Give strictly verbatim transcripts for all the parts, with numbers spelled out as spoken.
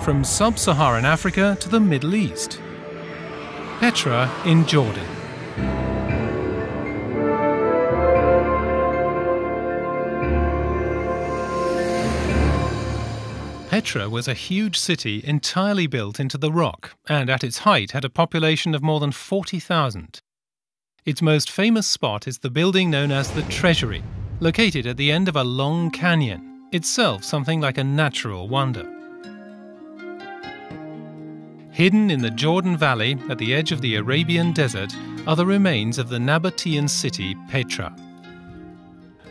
from sub-Saharan Africa to the Middle East. Petra in Jordan. Petra was a huge city entirely built into the rock, and at its height had a population of more than forty thousand. Its most famous spot is the building known as the Treasury, located at the end of a long canyon, itself something like a natural wonder. Hidden in the Jordan Valley, at the edge of the Arabian Desert, are the remains of the Nabataean city Petra.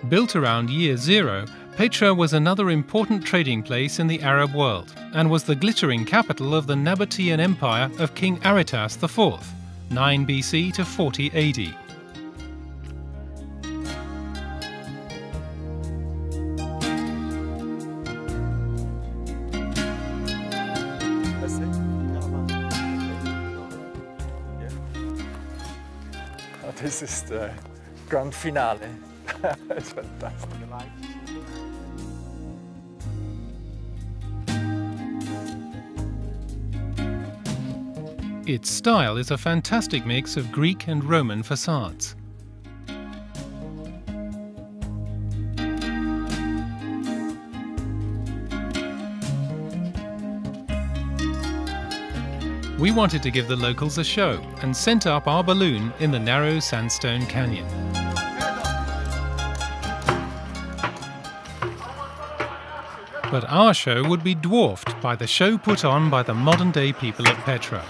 Built around year zero, Petra was another important trading place in the Arab world and was the glittering capital of the Nabataean Empire of King Aretas the fourth, nine B C to forty A D. Oh, this is the grand finale. It's fantastic. Its style is a fantastic mix of Greek and Roman facades. We wanted to give the locals a show and sent up our balloon in the narrow sandstone canyon. But our show would be dwarfed by the show put on by the modern-day people at Petra.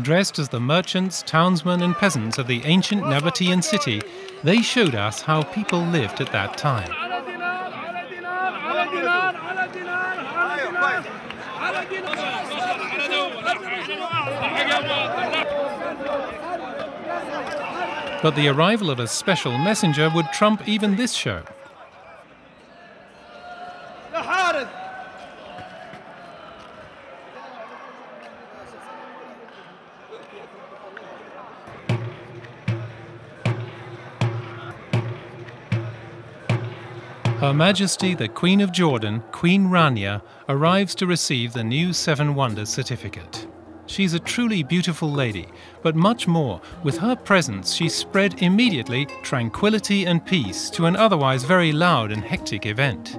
Dressed as the merchants, townsmen and peasants of the ancient Nabataean city, they showed us how people lived at that time. But the arrival of a special messenger would trump even this show. Her Majesty the Queen of Jordan, Queen Rania, arrives to receive the new Seven Wonders certificate. She's a truly beautiful lady, but much more, with her presence she spread immediately tranquility and peace to an otherwise very loud and hectic event.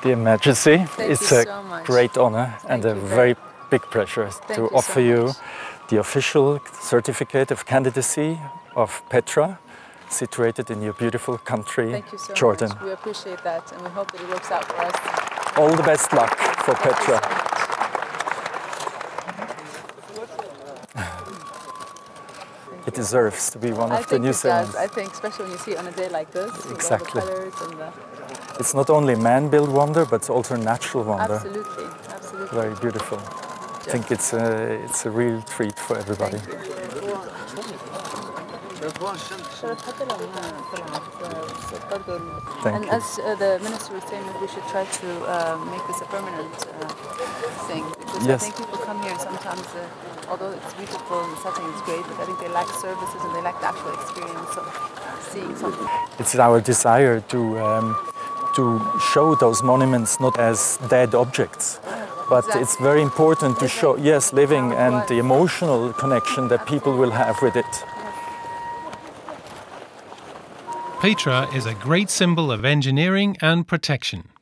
Dear Majesty, Thank it's a so great honor Thank and a very big pleasure Thank to you offer so you the official certificate of candidacy of Petra, situated in your beautiful country, Thank you so Jordan. Much. We appreciate that and we hope that it works out for us. All the best luck for Thank Petra. So it deserves to be one I of the New Zealanders. I think, especially when you see it on a day like this. Exactly. It's not only man-built wonder, but also natural wonder. Absolutely, absolutely. Very beautiful. Yes. I think it's a, it's a real treat for everybody. Thank and you. As uh, the minister was saying, we should try to uh, make this a permanent uh, thing. Because yes. I think people come here sometimes, uh, although it's beautiful and the setting is great, but I think they lack services and they lack the actual experience of seeing something. It's our desire to... Um, to show those monuments not as dead objects, but exactly. It's very important to living. show, yes, living and the emotional connection that people will have with it. Petra is a great symbol of engineering and protection.